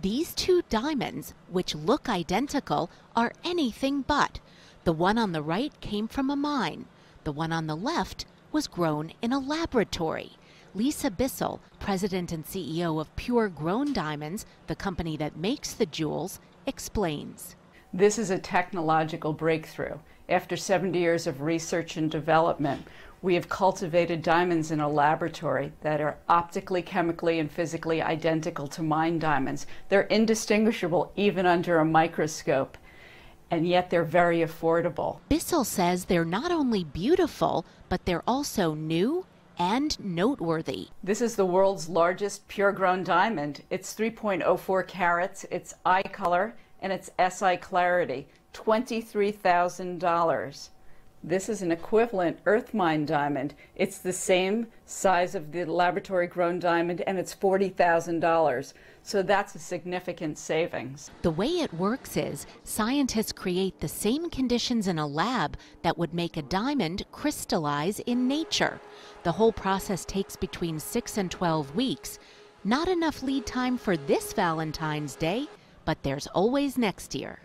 These two diamonds, which look identical, are anything but. The one on the right came from a mine. The one on the left was grown in a laboratory. Lisa Bissell, president and CEO of Pure Grown Diamonds, the company that makes the jewels, explains. This is a technological breakthrough. After 70 years of research and development, we have cultivated diamonds in a laboratory that are optically, chemically, and physically identical to mine diamonds. They're indistinguishable even under a microscope, and yet they're very affordable. Bissell says they're not only beautiful, but they're also new and noteworthy. This is the world's largest pure-grown diamond. It's 3.04 carats, it's eye color, and it's SI clarity, $23,000. This is an equivalent earth mine diamond. It's the same size of the laboratory grown diamond, and it's $40,000. So that's a significant savings. The way it works is scientists create the same conditions in a lab that would make a diamond crystallize in nature. The whole process takes between 6 and 12 weeks. Not enough lead time for this Valentine's Day, but there's always next year.